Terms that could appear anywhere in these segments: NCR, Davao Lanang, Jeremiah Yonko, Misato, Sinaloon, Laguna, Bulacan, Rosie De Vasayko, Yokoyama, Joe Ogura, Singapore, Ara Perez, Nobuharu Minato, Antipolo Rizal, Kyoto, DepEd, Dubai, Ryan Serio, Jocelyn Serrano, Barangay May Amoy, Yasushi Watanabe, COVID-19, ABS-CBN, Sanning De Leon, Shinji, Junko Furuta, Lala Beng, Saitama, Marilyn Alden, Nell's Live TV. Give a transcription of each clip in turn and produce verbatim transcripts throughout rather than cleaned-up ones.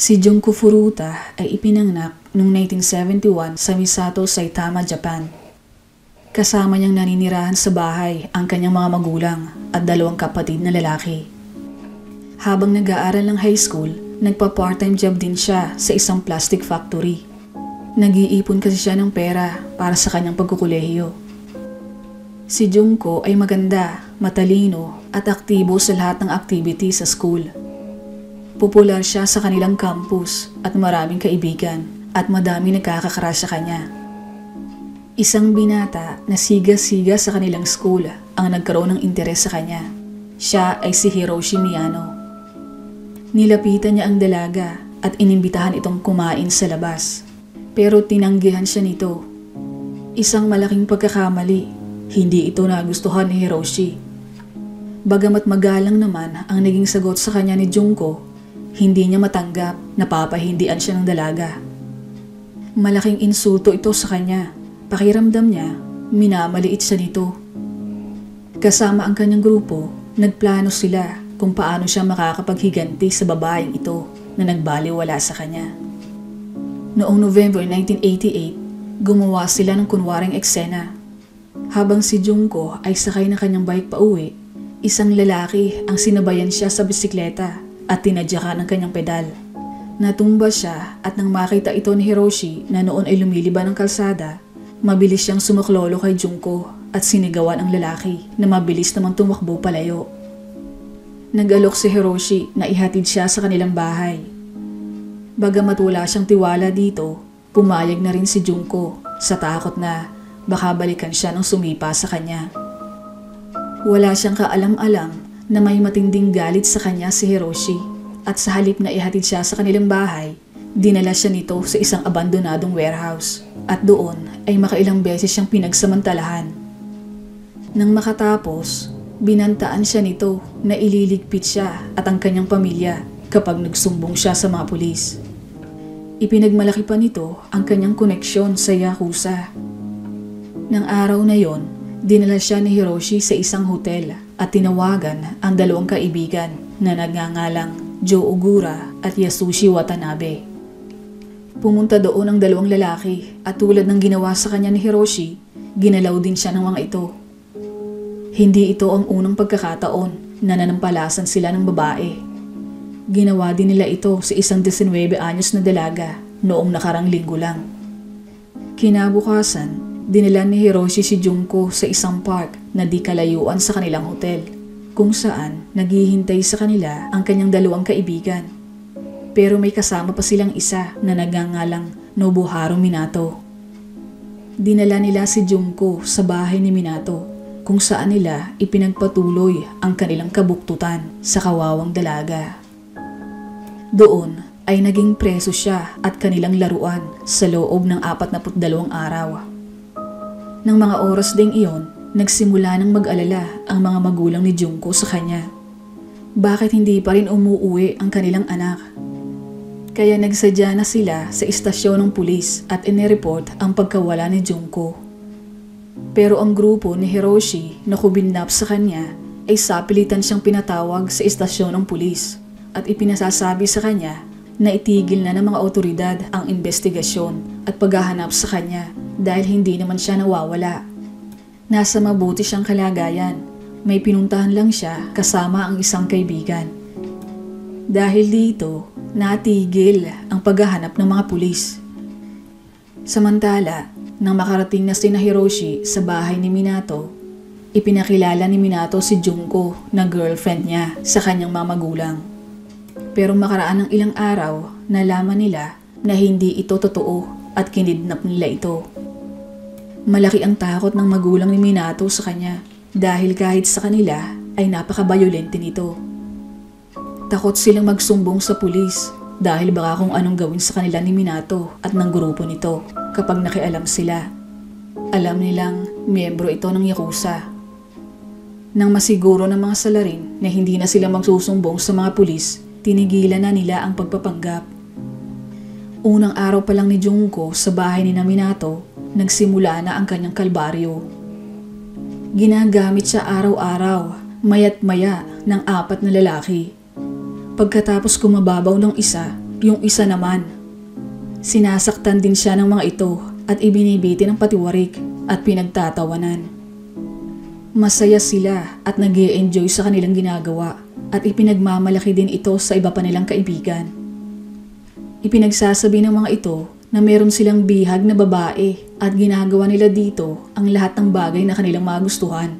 Si Junko Furuta ay ipinanganak noong nineteen seventy-one sa Misato, Saitama, Japan. Kasama niyang naninirahan sa bahay ang kanyang mga magulang at dalawang kapatid na lalaki. Habang nag-aaral ng high school, nagpa-part-time job din siya sa isang plastic factory. Nag-iipon kasi siya ng pera para sa kanyang pagkukulehiyo. Si Junko ay maganda, matalino at aktibo sa lahat ng activity sa school. Popular siya sa kanilang campus at maraming kaibigan at madami nagkakakrash sa kanya. Isang binata na siga-siga sa kanilang school ang nagkaroon ng interes sa kanya. Siya ay si Hiroshi Miyano. Nilapitan niya ang dalaga at inimbitahan itong kumain sa labas. Pero tinanggihan siya nito. Isang malaking pagkakamali, hindi ito nagustuhan ni Hiroshi. Bagamat magalang naman ang naging sagot sa kanya ni Junko, hindi niya matanggap na papahindian siya ng dalaga. Malaking insulto ito sa kanya. Pakiramdam niya, minamaliit siya nito. Kasama ang kanyang grupo, nagplano sila kung paano siya makakapaghiganti sa babaeng ito na nagbaliwala sa kanya. Noong November nineteen eighty-eight, gumawa sila ng kunwaring eksena. Habang si Junko ay sakay na kanyang bike pauwi, isang lalaki ang sinabayan siya sa bisikleta at tinadyakan ang kanyang pedal. Natumba siya at nang makita ito ni Hiroshi na noon ay lumiliban ng kalsada, mabilis siyang sumaklolo kay Junko at sinigawan ang lalaki na mabilis namang tumakbo palayo. Nag-alok si Hiroshi na ihatid siya sa kanilang bahay. Bagamat wala siyang tiwala dito, pumayag na rin si Junko sa takot na baka balikan siya ng sumipa sa kanya. Wala siyang kaalam-alam na may matinding galit sa kanya si Hiroshi at sa halip na ihatid siya sa kanilang bahay, dinala siya nito sa isang abandonadong warehouse at doon ay makailang beses siyang pinagsamantalahan. Nang makatapos, binantaan siya nito na ililigpit siya at ang kanyang pamilya kapag nagsumbong siya sa mga pulis. Ipinagmalaki pa nito ang kanyang koneksyon sa Yakuza. Nang araw na yon, dinala siya ni Hiroshi sa isang hotel at tinawagan ang dalawang kaibigan na nagngangalang Joe Ogura at Yasushi Watanabe. Pumunta doon ang dalawang lalaki at tulad ng ginawa sa kanya ni Hiroshi, ginalaw din siya ng mga ito. Hindi ito ang unang pagkakataon na nanampalasan sila ng babae. Ginawa din nila ito sa isang nineteen anyos na dalaga noong nakarang linggo lang. Kinabukasan, dinala ni Hiroshi si Junko sa isang park na di kalayuan sa kanilang hotel, kung saan naghihintay sa kanila ang kanyang dalawang kaibigan. Pero may kasama pa silang isa na nagngangalang Nobuharu Minato. Dinala nila si Junko sa bahay ni Minato, kung saan nila ipinagpatuloy ang kanilang kabuktutan sa kawawang dalaga. Doon ay naging preso siya at kanilang laruan sa loob ng forty-two araw. Nang mga oras ding iyon, nagsimula ng mag-alala ang mga magulang ni Junko sa kanya. Bakit hindi pa rin umuuwi ang kanilang anak? Kaya nagsadya na sila sa istasyon ng pulis at inireport ang pagkawala ni Junko. Pero ang grupo ni Hiroshi na kubindap sa kanya ay sapilitan siyang pinatawag sa istasyon ng pulis at ipinasasabi sa kanya na itigil na ng mga otoridad ang investigasyon at paghahanap sa kanya dahil hindi naman siya nawawala. Nasa mabuti siyang kalagayan, may pinuntahan lang siya kasama ang isang kaibigan. Dahil dito, natigil ang paghahanap ng mga pulis. Samantala, nang makarating na sina Hiroshi sa bahay ni Minato, ipinakilala ni Minato si Junko na girlfriend niya sa kanyang mga magulang. Pero makaraan ng ilang araw, nalaman nila na hindi ito totoo at kinidnap nila ito. Malaki ang takot ng magulang ni Minato sa kanya dahil kahit sa kanila ay napaka-violente nito. Takot silang magsumbong sa pulis dahil baka kung anong gawin sa kanila ni Minato at ng grupo nito kapag nakialam sila. Alam nilang miyembro ito ng Yakuza. Nang masiguro ng mga salarin na hindi na sila magsusumbong sa mga pulis, tinigilan na nila ang pagpapanggap. Unang araw pa lang ni Junko sa bahay ni Minato, nagsimula na ang kanyang kalbaryo. Ginagamit siya araw-araw, mayat-maya ng apat na lalaki. Pagkatapos kumababaw ng isa, Yung isa naman, sinasaktan din siya ng mga ito at ibinibiti ng patiwarik at pinagtatawanan. Masaya sila at nag-e-enjoy sa kanilang ginagawa at ipinagmamalaki din ito sa iba pa nilang kaibigan. Ipinagsasabi ng mga ito na meron silang bihag na babae at ginagawa nila dito ang lahat ng bagay na kanilang magustuhan.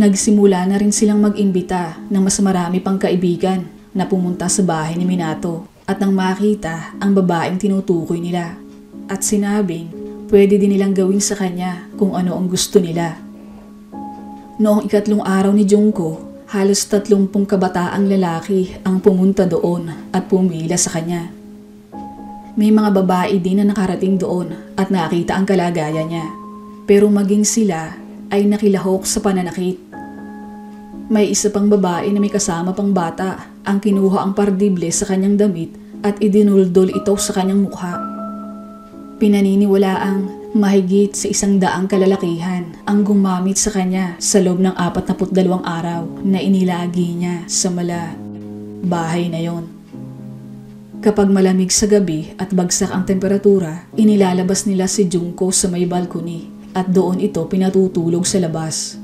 Nagsimula na rin silang mag-imbita ng mas marami pang kaibigan na pumunta sa bahay ni Minato at nang makita ang babaeng tinutukoy nila at sinabing pwede din nilang gawin sa kanya kung ano ang gusto nila. Noong ikatlong araw ni Junko, halos tatlumpung kabataang lalaki ang pumunta doon at pumila sa kanya. May mga babae din na nakarating doon at nakita ang kalagayan niya, pero maging sila ay nakilahok sa pananakit. May isa pang babae na may kasama pang bata ang kinuha ang pardible sa kanyang damit at idinuldol ito sa kanyang mukha. Pinaniniwalaang mahigit sa isang daang kalalakihan ang gumamit sa kanya sa loob ng apat na putdalawang araw na inilagi niya sa mala bahay na yon. Kapag malamig sa gabi at bagsak ang temperatura, inilalabas nila si Junko sa may balcony at doon ito pinatutulog sa labas.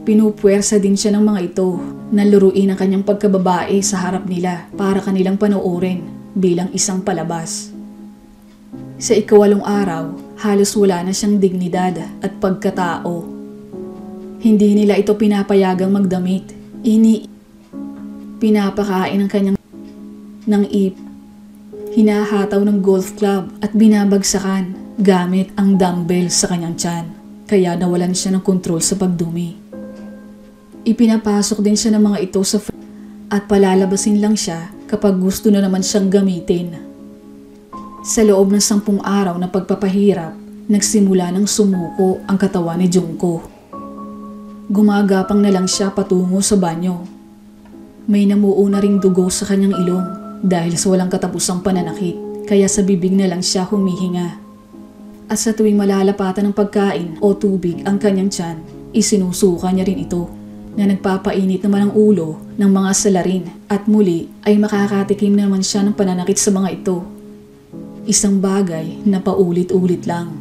Pinupwersa din siya ng mga ito na luruin ang kanyang pagkababae sa harap nila para kanilang panoorin bilang isang palabas. Sa ikawalong araw, halos wala na siyang dignidad at pagkatao. Hindi nila ito pinapayagang magdamit. Ini pinapakain ang kanyang ng ip, hinahataw ng golf club at binabagsakan gamit ang dumbbell sa kanyang tiyan, kaya nawalan siya ng kontrol sa pagdumi. Ipinapasok din siya ng mga ito sa fridge at palalabasin lang siya kapag gusto na naman siyang gamitin. Sa loob ng sampung araw na pagpapahirap, nagsimula ng sumuko ang katawan ni Junko. Gumagapang na lang siya patungo sa banyo. May namuuna ring dugo sa kanyang ilong dahil sa walang katapusang pananakit, kaya sa bibig na lang siya humihinga. At sa tuwing malalapatan ng pagkain o tubig ang kanyang tiyan, isinusuka niya rin ito na nagpapainit naman ang ulo ng mga salarin at muli ay makakatikim naman siya ng pananakit sa mga ito. Isang bagay na paulit-ulit lang.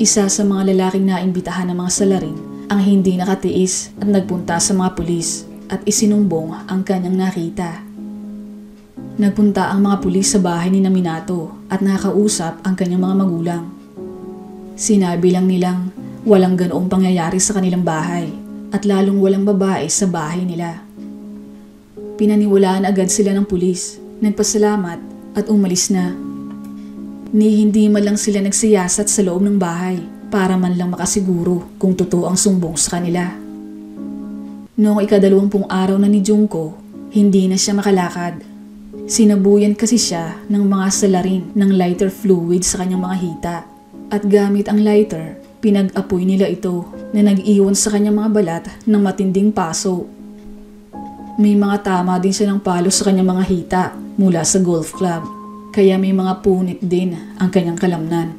Isa sa mga lalaking naimbitahan ng mga salarin ang hindi nakatiis at nagpunta sa mga pulis at isinumbong ang kanyang nakita. Nagpunta ang mga pulis sa bahay ni Minato at nakausap ang kanyang mga magulang. Sinabi lang nilang walang ganoong pangyayari sa kanilang bahay at lalong walang babae sa bahay nila. Pinaniwalaan agad sila ng pulis, nagpasalamat at umalis na. Ni hindi man lang sila nagsiyasat sa loob ng bahay para man lang makasiguro kung totoo ang sumbong sa kanila. Noong ikadalawampung araw na ni Junko, hindi na siya makalakad. Sinabuyan kasi siya ng mga salarin ng lighter fluid sa kanyang mga hita at gamit ang lighter, pinag-apoy nila ito na nag-iwan sa kanyang mga balat ng matinding paso. May mga tama din siya ng palo sa kanyang mga hita mula sa golf club, kaya may mga punit din ang kanyang kalamnan.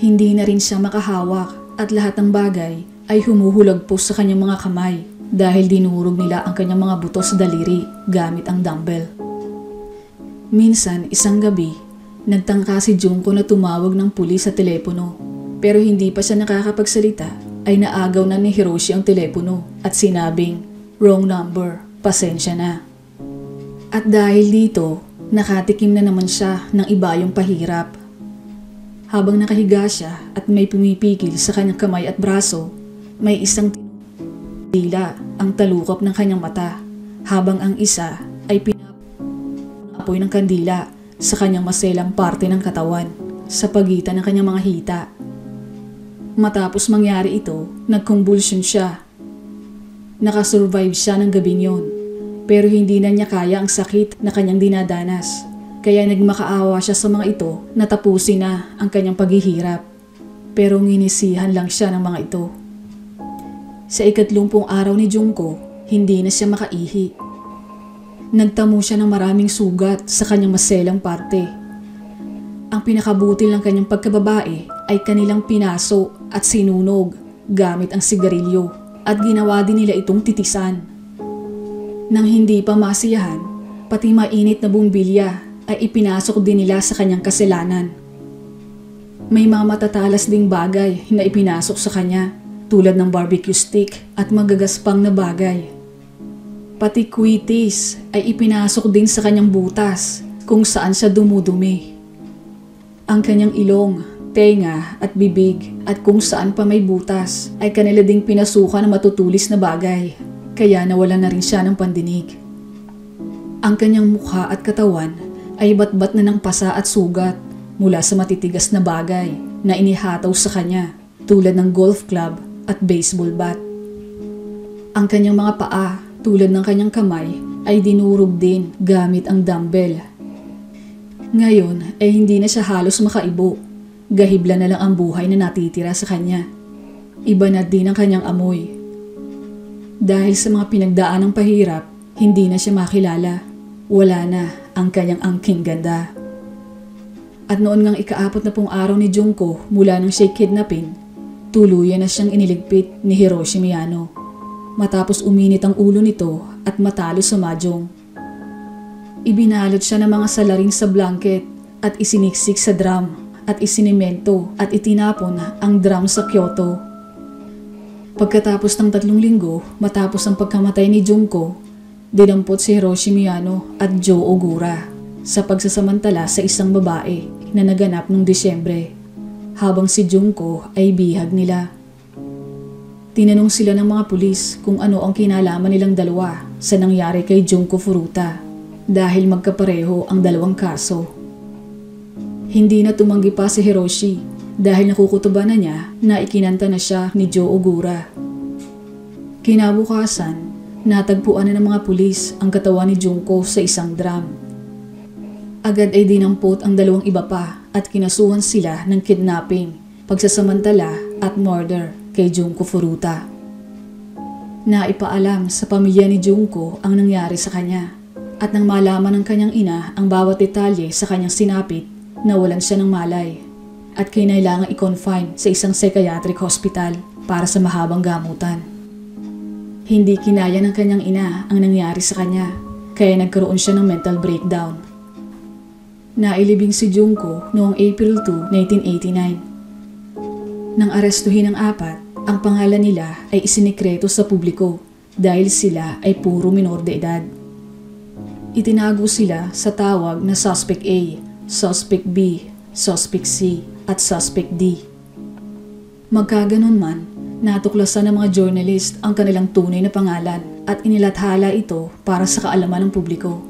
Hindi na rin siya makahawak at lahat ng bagay ay humuhulag po sa kanyang mga kamay dahil dinurog nila ang kanyang mga buto sa daliri gamit ang dumbbell. Minsan, isang gabi, nagtangka si Junko na tumawag ng pulis sa telepono, pero hindi pa siya nakakapagsalita ay naagaw na ni Hiroshi ang telepono at sinabing, "Wrong number, pasensya na." At dahil dito, nakatikim na naman siya ng iba yung pahirap. Habang nakahiga siya at may pumipikil sa kanyang kamay at braso, may isang tila ang talukop ng kanyang mata habang ang isa ay pinapagod apoy ng kandila sa kanyang maselang parte ng katawan sa pagitan ng kanyang mga hita. Matapos mangyari ito, nagkumbulsyon siya. Nakasurvive siya ng gabing yon, pero hindi na niya kaya ang sakit na kanyang dinadanas, kaya nagmakaawa siya sa mga ito na tapusin na ang kanyang paghihirap, pero nginisihan lang siya ng mga ito. Sa ikatlumpung araw ni Junko, hindi na siya makaihi. Nagtamo siya ng maraming sugat sa kanyang maselang parte. Ang pinakabutil ng kanyang pagkababae ay kanilang pinaso at sinunog gamit ang sigarilyo at ginawa din nila itong titisan. Nang hindi pa masiyahan, pati mainit na bumbilya ay ipinasok din nila sa kanyang kasalanan. May mga matatalas ding bagay na ipinasok sa kanya, tulad ng barbecue stick at magagaspang na bagay. Pati kwitis ay ipinasok din sa kanyang butas kung saan siya dumudumi. Ang kanyang ilong, tenga at bibig at kung saan pa may butas ay kanila ding pinasukan ng matutulis na bagay, kaya nawalan na rin siya ng pandinig. Ang kanyang mukha at katawan ay batbat na ng pasa at sugat mula sa matitigas na bagay na inihataw sa kanya, tulad ng golf club at baseball bat. Ang kanyang mga paa, tulad ng kanyang kamay, ay dinurog din gamit ang dumbbell. Ngayon ay hindi na siya halos makaibo, gahibla na lang ang buhay na natitira sa kanya. Iba na din ang kanyang amoy. Dahil sa mga pinagdaanang pahirap, hindi na siya makilala. Wala na ang kanyang angking ganda. At noon ngang ikaapat na pong araw ni Junko mula nang siya'y kidnapin, tuluyan na siyang iniligpit ni Hiroshi Miyano. Matapos uminit ang ulo nito at matalo sa mahjong. Ibinalot siya ng mga salarin sa blanket at isiniksik sa drum at isinimento at itinapon ang drum sa Kyoto. Pagkatapos ng tatlong linggo matapos ang pagkamatay ni Junko, dinampot si Hiroshi Miyano at Joe Ogura sa pagsasamantala sa isang babae na naganap noong Disyembre, habang si Junko ay bihag nila. Tinanong sila ng mga pulis kung ano ang kinalaman nilang dalawa sa nangyari kay Junko Furuta dahil magkapareho ang dalawang kaso. Hindi na tumanggi pa si Hiroshi dahil nakukutuba na niya na ikinanta na siya ni Joe Ogura. Kinabukasan, natagpuan na ng mga pulis ang katawan ni Junko sa isang drum. Agad ay dinampot ang dalawang iba pa at kinasuhan sila ng kidnapping, pagsasamantala at murder kay Junko Furuta. Naipaalam sa pamilya ni Junko ang nangyari sa kanya, at nang malaman ng kanyang ina ang bawat detalye sa kanyang sinapit, nawalan siya ng malay at kinailangang i-confine sa isang psychiatric hospital para sa mahabang gamutan. Hindi kinaya ng kanyang ina ang nangyari sa kanya, kaya nagkaroon siya ng mental breakdown. Nailibing si Junko noong April two, nineteen eighty-nine. Nang arestuhin ang apat, ang pangalan nila ay isinikreto sa publiko dahil sila ay puro minor de edad. Itinago sila sa tawag na Suspect A, Suspect B, Suspect C at Suspect D. Magkaganon man, natuklasan ng mga journalist ang kanilang tunay na pangalan at inilathala ito para sa kaalaman ng publiko.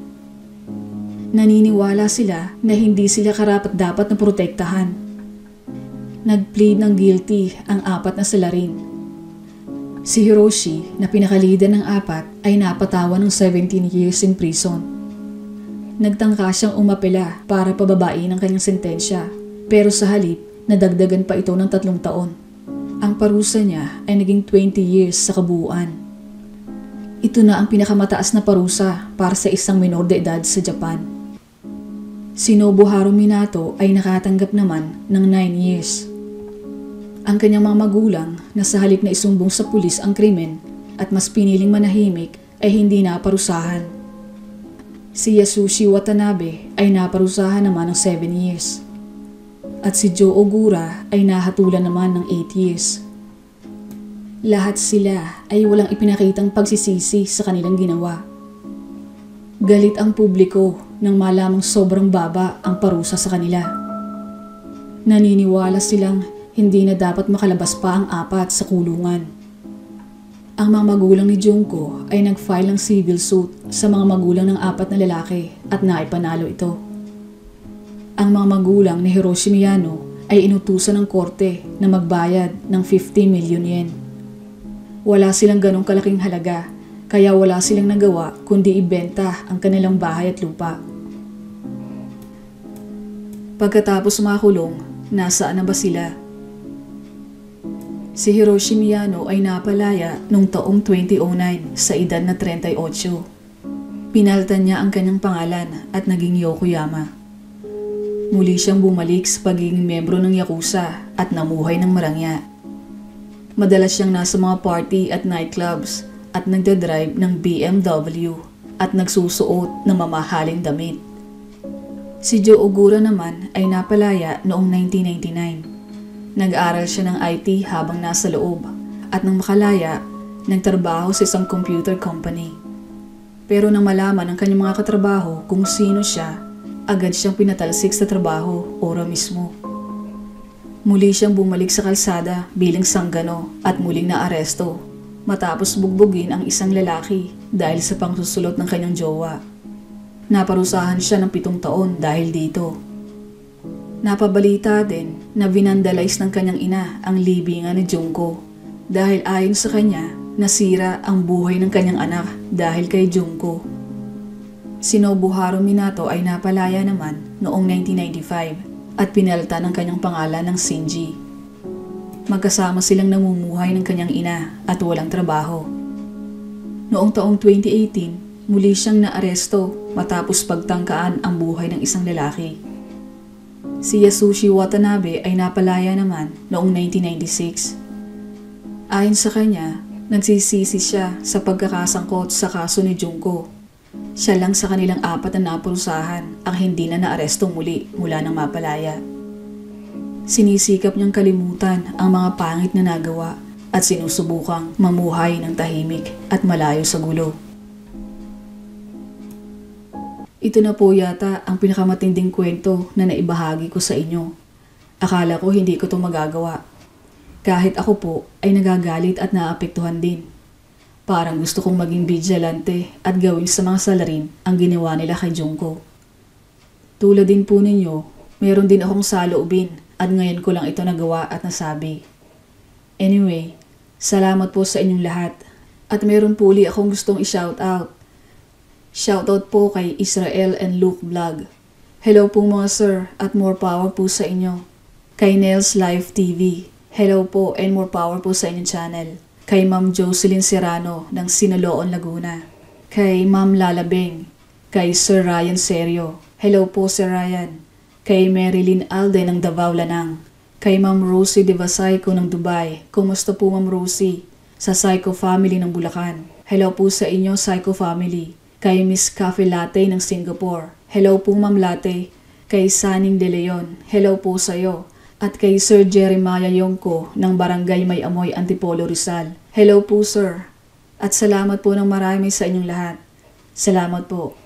Naniniwala sila na hindi sila karapat-dapat na protektahan. Nag-plead ng guilty ang apat na salarin. Si Hiroshi, na pinakalida ng apat, ay napatawan ng seventeen years in prison. Nagtangka siyang umapela para pababain ang kanyang sentensya, pero sa halip, nadagdagan pa ito ng tatlong taon. Ang parusa niya ay naging twenty years sa kabuuan. Ito na ang pinakamataas na parusa para sa isang minor de edad sa Japan. Si Nobuharu Minato ay nakatanggap naman ng nine years. Ang kanyang mga magulang na sa halip na isumbong sa pulis ang krimen at mas piniling manahimik ay hindi naparusahan. Si Yasushi Watanabe ay naparusahan naman ng seven years. At si Joe Ogura ay nahatulan naman ng eight years. Lahat sila ay walang ipinakitang pagsisisi sa kanilang ginawa. Galit ang publiko nang malamang sobrang baba ang parusa sa kanila. Naniniwala silang hindi na dapat makalabas pa ang apat sa kulungan. Ang mga magulang ni Junko ay nag-file ng civil suit sa mga magulang ng apat na lalaki at naipanalo ito. Ang mga magulang ni Hiroshi Miyano ay inutusan ng korte na magbayad ng fifty million yen. Wala silang ganong kalaking halaga, kaya wala silang nagawa kundi ibenta ang kanilang bahay at lupa. Pagkatapos makulong, nasaan na ba sila? Si Hiroshi Miyano ay napalaya noong taong twenty oh nine sa edad na thirty-eight. Pinalitan niya ang kanyang pangalan at naging Yokoyama. Muli siyang bumalik sa pagiging membro ng Yakuza at namuhay ng marangya. Madalas siyang nasa mga party at nightclubs at nagdadrive ng B M W at nagsusuot ng mamahaling damit. Si Joe Ogura naman ay napalaya noong nineteen ninety-nine. Nag-aral siya ng I T habang nasa loob at nang makalaya, nagtrabaho sa isang computer company. Pero nang malaman ng kanyang mga katrabaho kung sino siya, agad siyang pinatalsik sa trabaho ora mismo. Muli siyang bumalik sa kalsada bilang sanggano at muling naaresto matapos bugbugin ang isang lalaki dahil sa pangsusulot ng kanyang jowa. Naparusahan siya ng pitong taon dahil dito. Napabalita din na vinandalize ng kanyang ina ang libingan ni Junko dahil ayon sa kanya, nasira ang buhay ng kanyang anak dahil kay Junko. Si Nobuharu Minato ay napalaya naman noong nineteen ninety-five at pinalitan ng kanyang pangalan ng Shinji. Magkasama silang namumuhay ng kanyang ina at walang trabaho. Noong taong twenty eighteen, muli siyang naaresto matapos pagtangkaan ang buhay ng isang lalaki. Si Yasushi Watanabe ay napalaya naman noong nineteen ninety-six. Ayon sa kanya, nagsisisi siya sa pagkakasangkot sa kaso ni Junko. Siya lang sa kanilang apat na napurusahan ang hindi na naaresto muli mula ng mapalaya. Sinisikap niyang kalimutan ang mga pangit na nagawa at sinusubukang mamuhay ng tahimik at malayo sa gulo. Ito na po yata ang pinakamatinding kwento na naibahagi ko sa inyo. Akala ko hindi ko ito magagawa. Kahit ako po ay nagagalit at naapektuhan din. Parang gusto kong maging vigilante at gawin sa mga salarin ang ginawa nila kay Junko. Tulad din po ninyo, meron din akong saloobin at ngayon ko lang ito nagawa at nasabi. Anyway, salamat po sa inyong lahat at meron po uli akong gustong i-shoutout. Shoutout po kay Israel and Luke Vlog. Hello po mga sir at more power po sa inyo. Kay Nell's Live T V. Hello po and more power po sa inyong channel. Kay Ma'am Jocelyn Serrano ng Sinaloon, Laguna. Kay Ma'am Lala Beng. Kay Sir Ryan Serio. Hello po Sir Ryan. Kay Marilyn Alden ng Davao Lanang. Kay Ma'am Rosie De Vasayko ng Dubai. Kumusta po Ma'am Rosie? Sa Psycho Family ng Bulacan. Hello po sa inyo Psycho Family. Kay Miss Cafe Latte ng Singapore. Hello po Ma'am Latte. Kay Sanning De Leon. Hello po sa iyo. At kay Sir Jeremiah Yonko ng Barangay May Amoy, Antipolo Rizal. Hello po sir, at salamat po ng marami sa inyong lahat. Salamat po.